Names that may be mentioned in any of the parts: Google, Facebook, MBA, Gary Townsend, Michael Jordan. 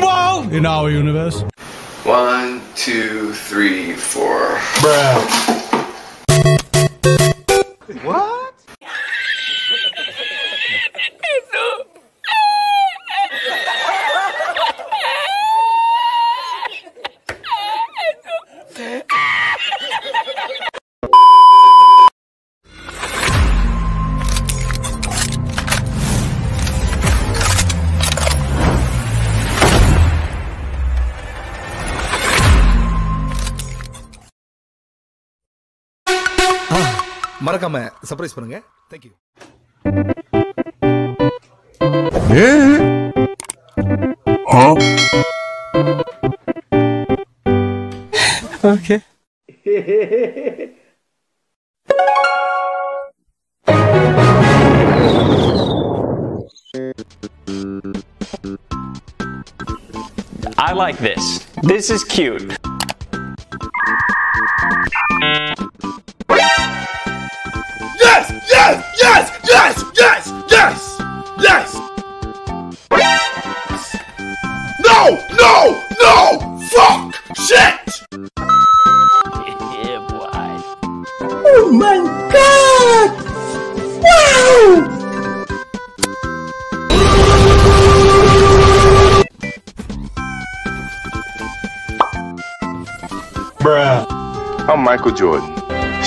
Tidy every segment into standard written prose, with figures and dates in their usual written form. fucking wall in our universe. 1, 2, 3, 4. Bruh. What? மறக்காம surprise பண்ணுங்க. Thank you. Okay. I like this. This is cute. Yes! No! No! No! Fuck! Shit! Yeah, boy. Oh my god! Wow! Bruh. I'm Michael Jordan.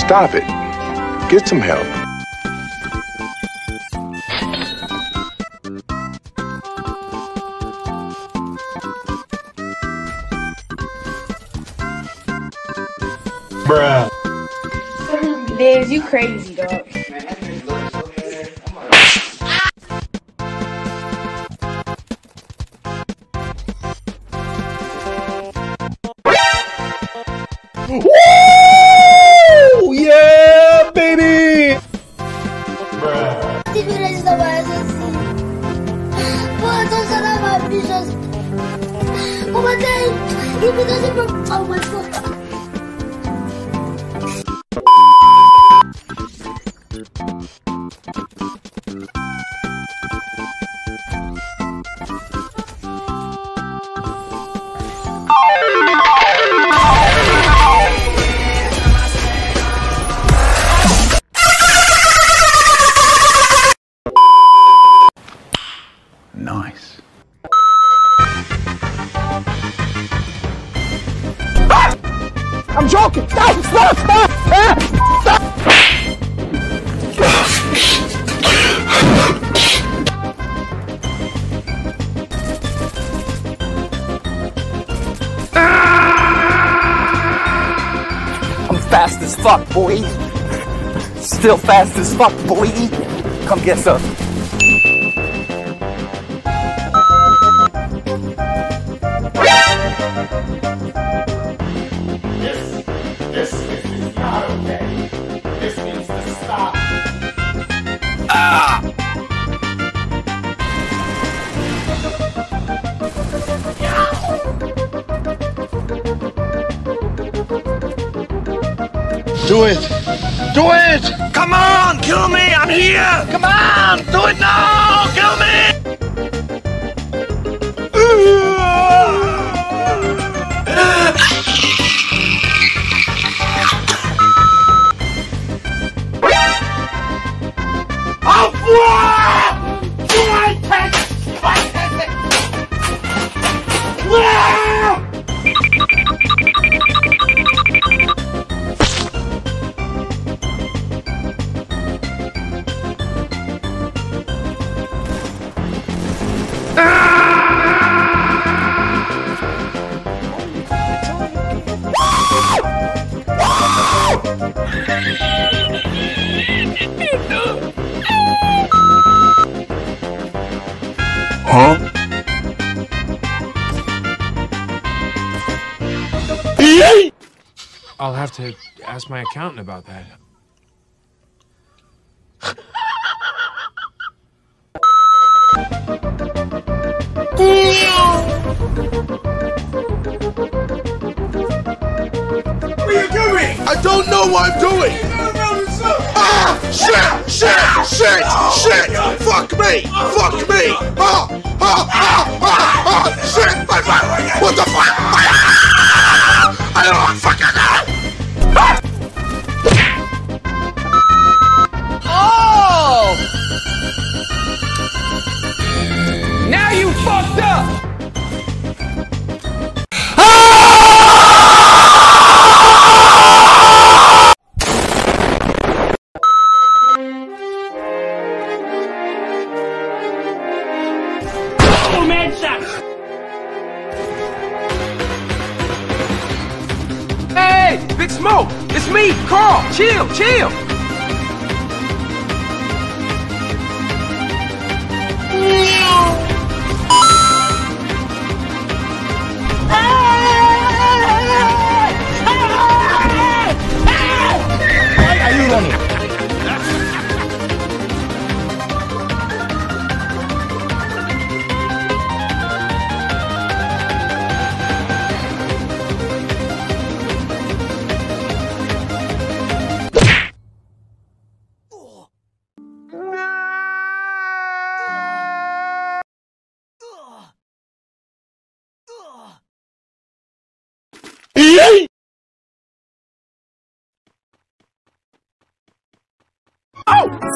Stop it. Get some help. Bruh. Dave, you crazy, dog. Woo! Yeah, baby! Bruh. Oh my god. Nice. Ah! I'm joking. Stop! Stop! Stop! Stop! I'm fast as fuck, boy. Still fast as fuck, boy. Come get some. This is not okay. This needs to stop. Ah! Do it! Do it! Come on! Kill me! I'm here! Come on! Do it now! Kill me! Huh? I'll have to ask my accountant about that. What are you doing? I don't know what I'm doing! Ah! Shit! Shit! Shit! Shit! Fuck me! Fuck me! Ah! Ah! Ah! Ah! Ah! Shit! Big Smoke! It's me, Carl! Chill, chill! Why are you running? Oh!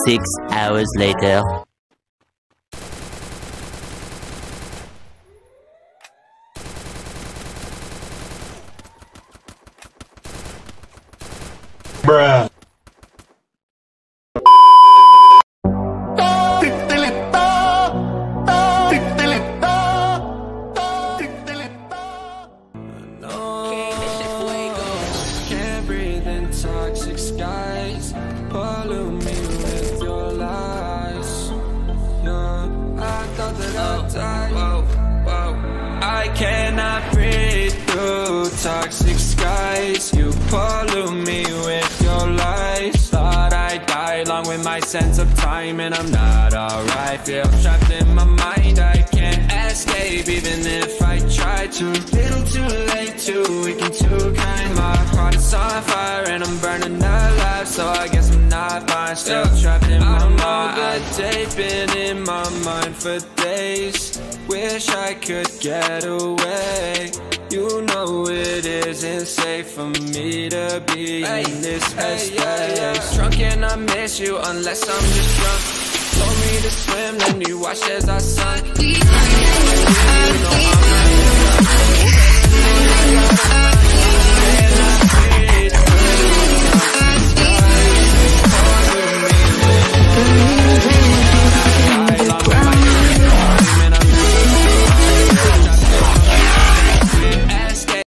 6 hours later. Bruh. Toxic skies pollute me with your lies. No, I thought that I'd die. Whoa, whoa. I cannot breathe through toxic skies. You pollute me with your lies. Thought I'd die along with my sense of time, and I'm not alright. Feel trapped in my mind, I can't escape even if I try to. Little too late, too weak and too kind. My heart is on fire and I'm burning alive, so I guess I'm not fine. Still trapped in my mind. I know the tape been in my mind for days. Wish I could get away. You know it isn't safe for me to be in this mess. Drunk and I miss you unless I'm just drunk. Told me to swim, then you watched as I sunk. You know I'm